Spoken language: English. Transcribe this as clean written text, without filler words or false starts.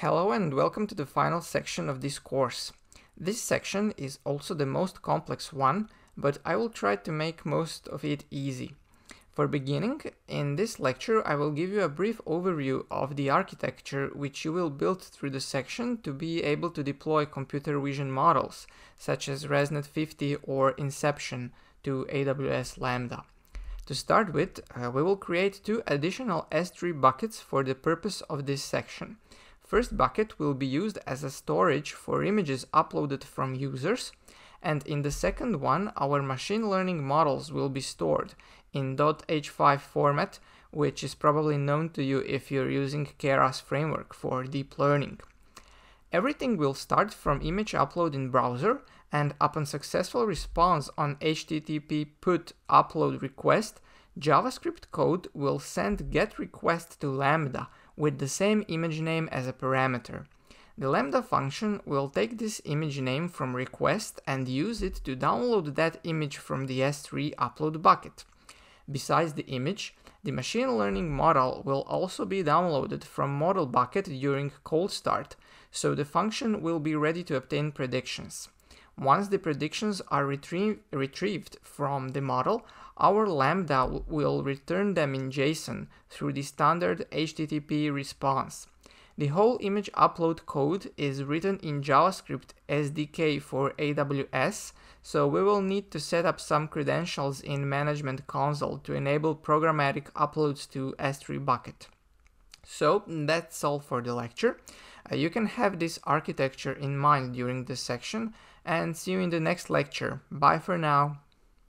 Hello and welcome to the final section of this course. This section is also the most complex one, but I will try to make most of it easy. For beginning, in this lecture I will give you a brief overview of the architecture which you will build through the section to be able to deploy computer vision models, such as ResNet 50 or Inception, to AWS Lambda. To start with, we will create two additional S3 buckets for the purpose of this section. First bucket will be used as a storage for images uploaded from users, and in the second one our machine learning models will be stored in .h5 format, which is probably known to you if you're using Keras framework for deep learning. Everything will start from image upload in browser, and upon successful response on HTTP put upload request, JavaScript code will send get request to Lambda with the same image name as a parameter. The Lambda function will take this image name from request and use it to download that image from the S3 upload bucket. Besides the image, the machine learning model will also be downloaded from model bucket during cold start, so the function will be ready to obtain predictions. Once the predictions are retrieved from the model, our Lambda will return them in JSON through the standard HTTP response. The whole image upload code is written in JavaScript SDK for AWS, so we will need to set up some credentials in Management Console to enable programmatic uploads to S3 bucket. So that's all for the lecture. You can have this architecture in mind during this section, and see you in the next lecture. Bye for now.